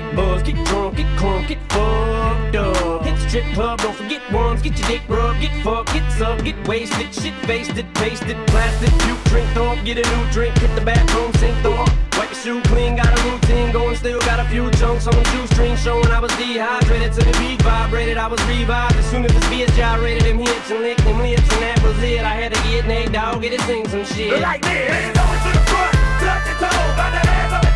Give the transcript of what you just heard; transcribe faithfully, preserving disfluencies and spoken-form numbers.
get buzzed, get drunk, get crunk, get fucked up. Hit the strip club, don't forget ones, get your dick rubbed, get fucked, get sucked, get wasted, shit-faced, tasted, plastic, puke, drink, thump, get a new drink, hit the bathroom, sink, thump. Wipe your shoe clean, got a routine going, still got a few chunks on two strings, showing I was dehydrated to the beat, vibrated, I was revived. As soon as this beat gyrated, them hips and licked them lips, and that was it. I had to get naked, dog, get it, sing some shit. Like this, it's going to the front, touch the toe, got the hands up.